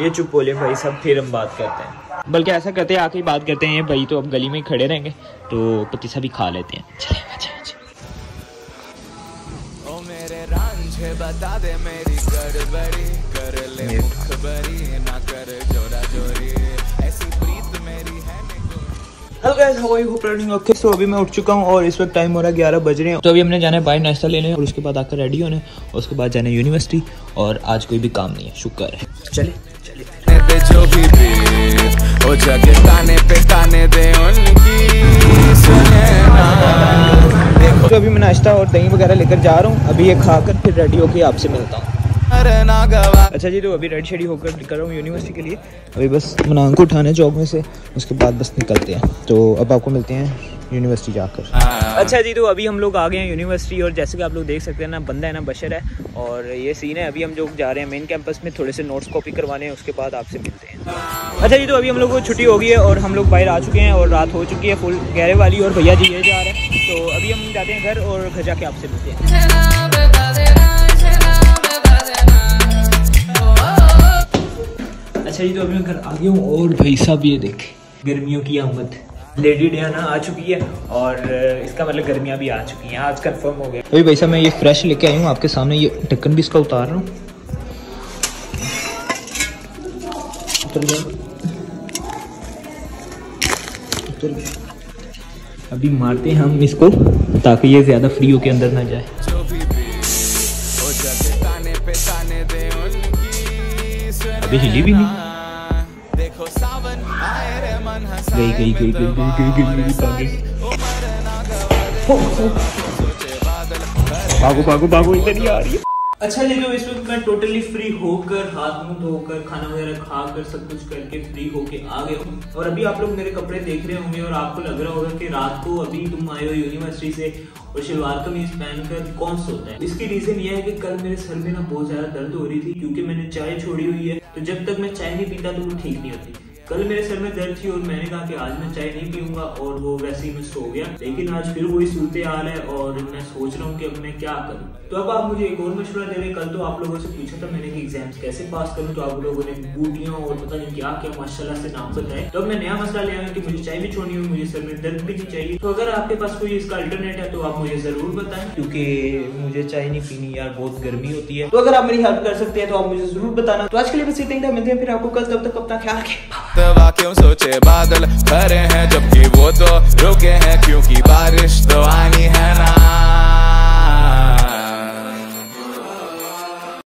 ये चुप बोले भाई साहब, फिर हम बात करते हैं। बल्कि ऐसा करते हैं आके बात करते हैं भाई, तो अब गली में खड़े रहेंगे तो पतीसा भी खा लेते हैं। चले ओ मेरे रांझे बता दे मेरी गड़बड़ी, कर ले मुखबरी ना कर जोरा जोरी, ऐसी प्रीत मेरी है। Hello guys, how are you, hope running okay. So अभी मैं उठ चुका हूँ और इस वक्त टाइम हो रहा है 11 बज रहे हैं। तो अभी हमने जाना है बाहर नाश्ता लेने और उसके बाद आकर रेडी होने और उसके बाद जाना है यूनिवर्सिटी। और आज कोई भी काम नहीं है, शुक्र है। चले चले। तो अभी मैं नाश्ता और दही वगैरह लेकर जा रहा हूँ। अभी ये खाकर फिर रेडी होकर आपसे मिलता हूँ। अच्छा जी, तो अभी रेड शेडी होकर निकल रहा हूँ यूनिवर्सिटी के लिए। अभी बस मनांग को उठाना है जॉब में से, उसके बाद बस निकलते हैं। तो अब आपको मिलते हैं यूनिवर्सिटी जाकर। अच्छा जी, तो अभी हम लोग आ गए हैं यूनिवर्सिटी और जैसे कि आप लोग देख सकते हैं ना, बंदा है ना बशर है और ये सीन है। अभी हम लोग जा रहे हैं मेन कैंपस में, थोड़े से नोट्स कॉपी करवाने हैं, उसके बाद आपसे मिलते हैं। अच्छा जी, तो अभी हम लोग को छुट्टी हो गई है और हम लोग बाहर आ चुके हैं और रात हो चुकी है फुल गहरे वाली और भैया जी ये जा रहे हैं। तो अभी हम जाते हैं घर और घर जाके आपसे मिलते हैं। अच्छा जी, तो अभी मैं घर आ गया हूँ और भाई साहब ये देखें गर्मियों की आमद, लेडी डियाना आ चुकी है और इसका मतलब गर्मियाँ भी आ चुकी हैं, आज कंफर्म हो गया। अभी भाई साहब मैं ये फ्रेश लेके आई हूँ आपके सामने, ये ढक्कन भी इसका उतार रहा हूँ। अभी मारते हैं हम इसको ताकि ये ज़्यादा फ्री होके अंदर ना जाए। अभी हिली भी नहीं। गई गई गई गई गई गई गई भागो भागो भागो, इधर ही आ रही है। अच्छा जी, तो इस वक्त मैं टोटली फ्री होकर हाथ मुंह धोकर खाना वगैरह खाकर सब कुछ करके फ्री होके आ गया हूँ। और अभी आप लोग मेरे कपड़े देख रहे होंगे और आपको लग रहा होगा कि रात को अभी तुम आए हो यूनिवर्सिटी से और शलवार कमीज पहनकर कौन सोता है। इसकी रीजन यह है कि कल मेरे सर में ना बहुत ज्यादा दर्द हो रही थी क्योंकि मैंने चाय छोड़ी हुई है, तो जब तक मैं चाय नहीं पीता तो वो ठीक नहीं होती। कल मेरे सर में दर्द थी और मैंने कहा कि आज मैं चाय नहीं पीऊंगा और वो वैसे ही मैं सो गया। लेकिन आज फिर वही सूरत हाल है और मैं सोच रहा हूँ कि अब मैं क्या करूँ। तो अब आप मुझे एक और मशवरा दे रहे। कल तो आप लोगों से पूछा था मैंने कि एग्जाम्स कैसे पास करूँ, तो आप लोगों ने बूटियों और पता नहीं क्या क्या माशाल्लाह से नाम बताए। तो अब मैं नया मसला ले आया कि मुझे चाय भी छोड़नी हो, मुझे सर में दर्द भी नहीं चाहिए। तो अगर आपके पास कोई इसका अल्टरनेट है तो आप मुझे जरूर बताएं क्योंकि मुझे चाय नहीं पीनी यार, बहुत गर्मी होती है। तो अगर आप मेरी हेल्प कर सकते हैं तो आप मुझे जरूर बताना। तो आज के लिए बस इतना, मिलते हैं फिर आपको कल, तब तक अपना ख्याल रखें। तवा क्यों सोचे बादल भरे हैं जबकि वो तो रुके हैं, क्योंकि बारिश तो आनी है ना।